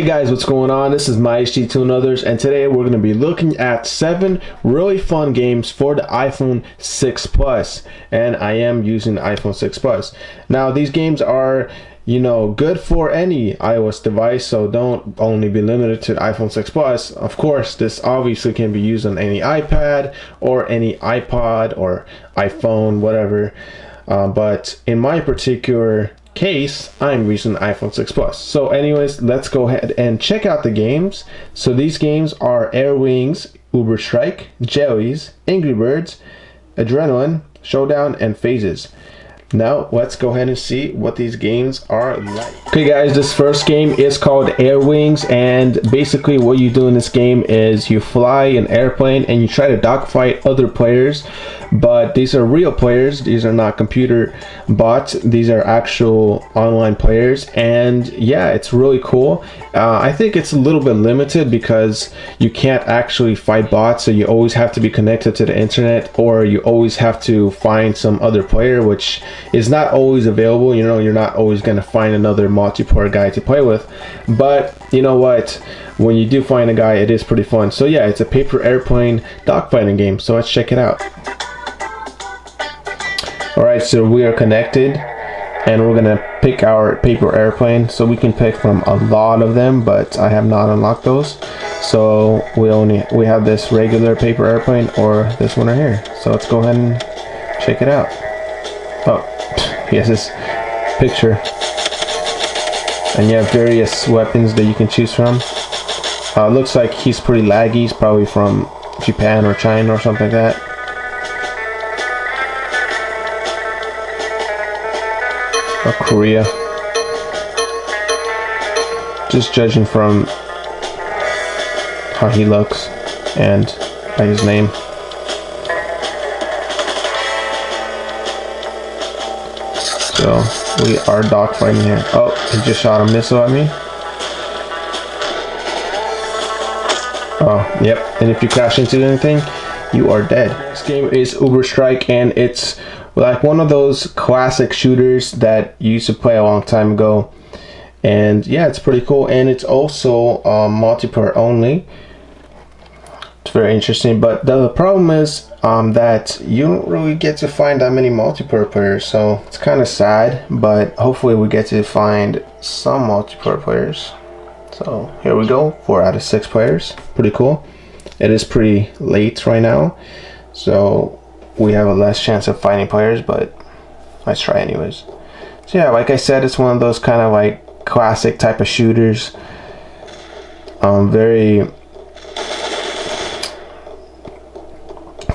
Hey guys, what's going on? This is my HG2 and others, and today we're going to be looking at 7 really fun games for the iPhone 6 Plus, and I am using the iPhone 6 Plus. Now these games are, you know, good for any iOS device, so don't only be limited to the iPhone 6 Plus. Of course, this obviously can be used on any iPad or any iPod or iPhone, whatever, but in my particular case, I'm using iPhone 6 Plus. So anyways, let's go ahead and check out the games. So these games are Air Wings, Uber Strike, Jellies, Angry Birds, Adrenaline, Showdown, and Phases. Now let's go ahead and see what these games are like. Okay guys, this first game is called Air Wings, and basically what you do in this game is you fly an airplane and you try to dogfight other players, but these are real players. These are not computer bots. These are actual online players, and yeah, it's really cool. I think it's a little bit limited because you can't actually fight bots, so you always have to be connected to the internet, or you always have to find some other player, which is not always available. You know, you're not always going to find another multiplayer guy to play with, but you know what, when you do find a guy, it is pretty fun. So yeah, it's a paper airplane dogfighting game, so let's check it out. Alright, so we are connected and we're gonna pick our paper airplane. So we can pick from a lot of them, but I have not unlocked those, so we have this regular paper airplane or this one right here. So let's go ahead and check it out. Oh, yes, this picture. And you have various weapons that you can choose from. Looks like he's pretty laggy. He's probably from Japan or China or something like that. Or Korea. Just judging from how he looks and by his name. So we are dogfighting here. Oh, he just shot a missile at me. Oh, yep. And if you crash into anything, you are dead. This game is Uber Strike, and it's like one of those classic shooters that you used to play a long time ago. And yeah, it's pretty cool. And it's also multiplayer only. It's very interesting, but the problem is that you don't really get to find that many multiplayer players, so it's kind of sad, but hopefully we get to find some multiplayer players. So here we go, 4 out of 6 players. Pretty cool. It is pretty late right now, so we have a less chance of finding players, but let's try anyways. So yeah, like I said, it's one of those kind of like classic type of shooters. Very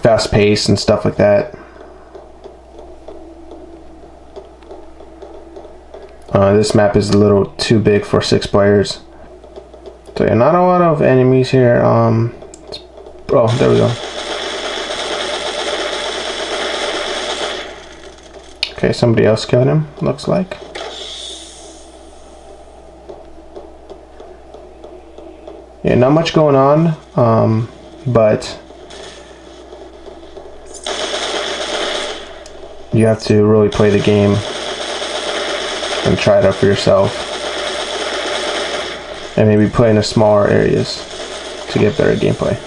fast pace and stuff like that. This map is a little too big for 6 players. So yeah, not a lot of enemies here. Oh, there we go. Okay, somebody else killed him, looks like. Yeah, not much going on, but you have to really play the game and try it out for yourself, and maybe play in the smaller areas to get better gameplay.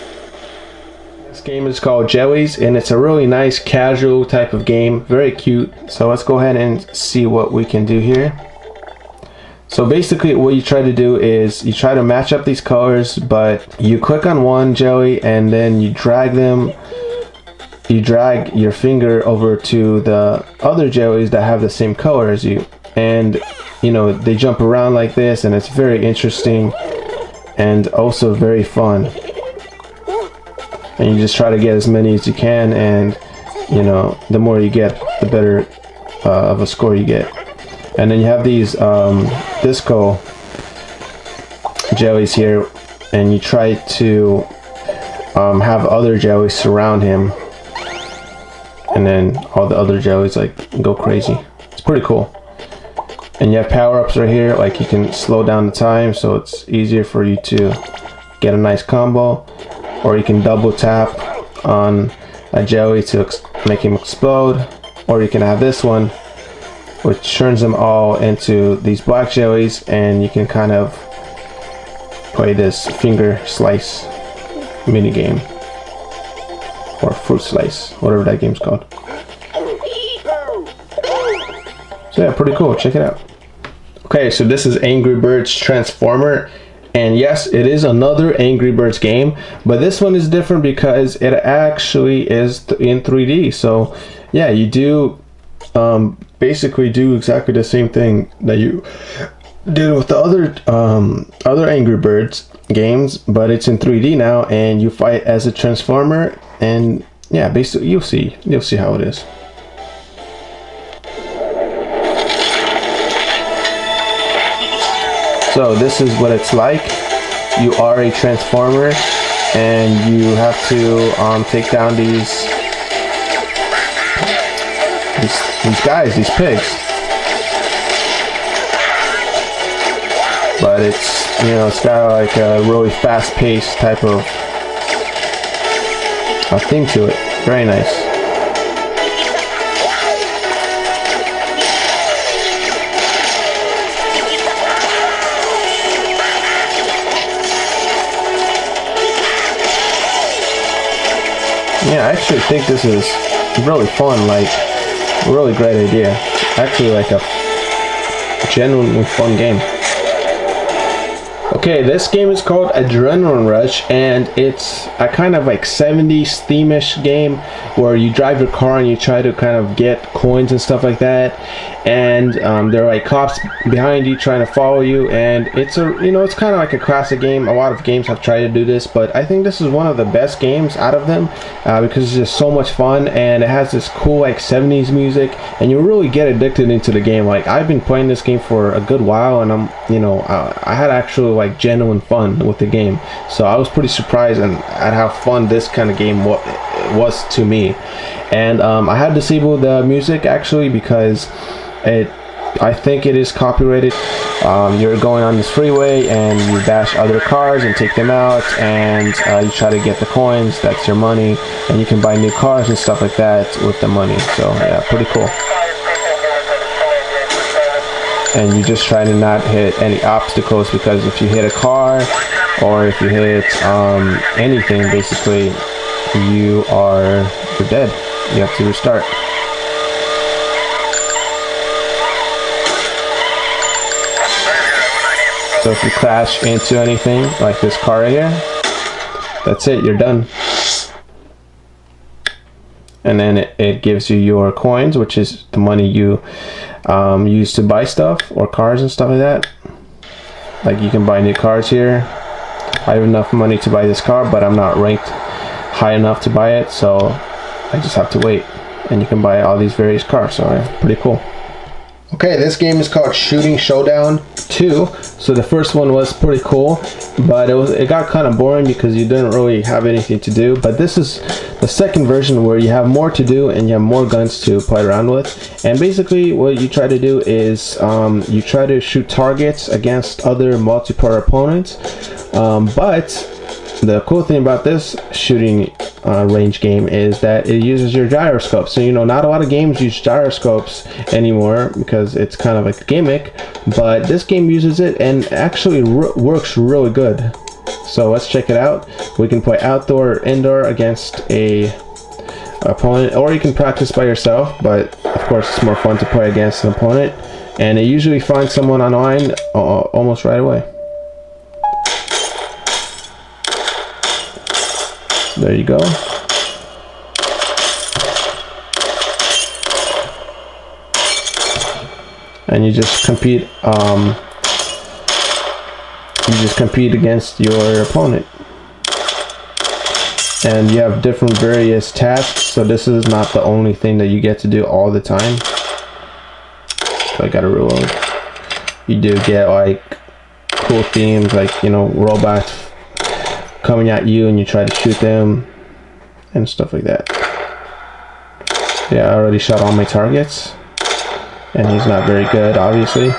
This game is called Jellies, and it's a really nice casual type of game, very cute. So let's go ahead and see what we can do here. So basically what you try to do is you try to match up these colors, but you click on one jelly and then you drag them. You drag your finger over to the other jellies that have the same color as you, and you know, they jump around like this, and it's very interesting and also very fun. And you just try to get as many as you can, and you know, the more you get, the better of a score you get. And then you have these disco jellies here, and you try to have other jellies surround him, and then all the other jellies like go crazy. It's pretty cool. And you have power-ups right here, like you can slow down the time, so it's easier for you to get a nice combo, or you can double tap on a jelly to make him explode, or you can have this one which turns them all into these black jellies, and you can kind of play this finger slice minigame, or fruit slice, whatever that game's called. So yeah, pretty cool, check it out. Okay, so this is Angry Birds Transformer, and yes, it is another Angry Birds game, but this one is different because it actually is in 3D. So yeah, you do basically do exactly the same thing that you did with the other Angry Birds games, but it's in 3D now, and you fight as a transformer. And yeah, basically you'll see how it is. So this is what it's like. You are a transformer, and you have to take down these guys, these pigs. But it's, you know, it's got like a really fast-paced type of a thing to it. Very nice. Yeah, I actually think this is really fun, like, really great idea. Actually, like a genuinely fun game. Okay, this game is called Adrenaline Rush, and it's a kind of like 70s theme-ish game where you drive your car and you try to kind of get coins and stuff like that, and there are like cops behind you trying to follow you, and it's a, you know, it's kind of like a classic game. A lot of games have tried to do this, but I think this is one of the best games out of them because it's just so much fun, and it has this cool like 70s music, and you really get addicted into the game. Like, I've been playing this game for a good while, and I'm, you know, I had actually like genuine fun with the game, so I was pretty surprised at how fun this kind of game was to me. And I had disabled the music actually because I think it is copyrighted. You're going on this freeway and you bash other cars and take them out, and you try to get the coins. That's your money, and you can buy new cars and stuff like that with the money. So yeah, pretty cool. And you just try to not hit any obstacles, because if you hit a car or if you hit anything, basically you're dead. You have to restart. So if you crash into anything, like this car right here, that's it, you're done. And then it gives you your coins, which is the money you used to buy stuff or cars and stuff like that. Like, you can buy new cars here. I have enough money to buy this car, but I'm not ranked high enough to buy it, so I just have to wait. And you can buy all these various cars, so yeah, pretty cool. Okay, this game is called Shooting Showdown 2. So the first one was pretty cool, but it got kind of boring because you didn't really have anything to do. But this is the second version where you have more to do and you have more guns to play around with. And basically what you try to do is you try to shoot targets against other multiplayer opponents. But the cool thing about this shooting range game is that it uses your gyroscope. So, you know, not a lot of games use gyroscopes anymore because it's kind of like a gimmick, but this game uses it and actually works really good. So let's check it out. We can play outdoor or indoor against a opponent, or you can practice by yourself, but of course it's more fun to play against an opponent, and it usually finds someone online almost right away. There you go. And you just compete against your opponent. And you have different various tasks, so this is not the only thing that you get to do all the time. So I gotta reload. You do get like cool themes, like, you know, robots coming at you and you try to shoot them and stuff like that. Yeah, I already shot all my targets, and he's not very good, obviously.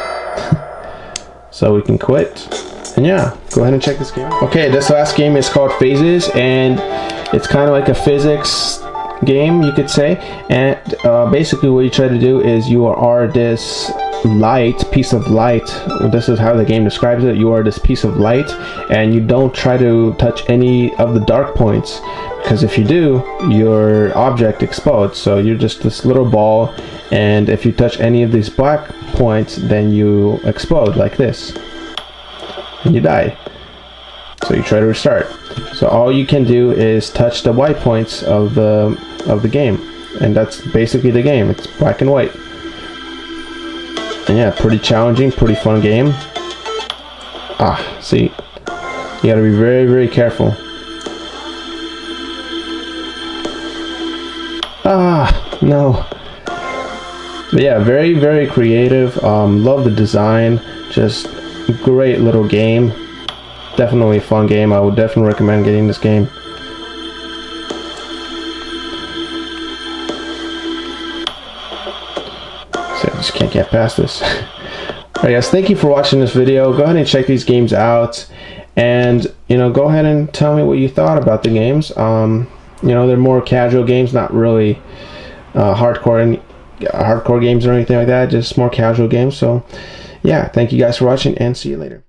So we can quit, and yeah, go ahead and check this game out. Okay, this last game is called Phases, and it's kind of like a physics game, you could say. And basically what you try to do is you are this light, piece of light. This is how the game describes it. You are this piece of light, and you don't try to touch any of the dark points, because if you do, your object explodes. So you're just this little ball, and if you touch any of these black points, then you explode like this and you die. So you try to restart. So all you can do is touch the white points of the game, and that's basically the game. It's black and white. And yeah, pretty challenging, pretty fun game. See, you gotta be very, very careful. No. But yeah, very, very creative. Love the design. Just great little game. Definitely a fun game. I would definitely recommend getting this game. Just can't get past this. Alright guys, thank you for watching this video. Go ahead and check these games out, and you know, go ahead and tell me what you thought about the games. You know, they're more casual games, not really hardcore games or anything like that, just more casual games. So yeah, thank you guys for watching, and see you later.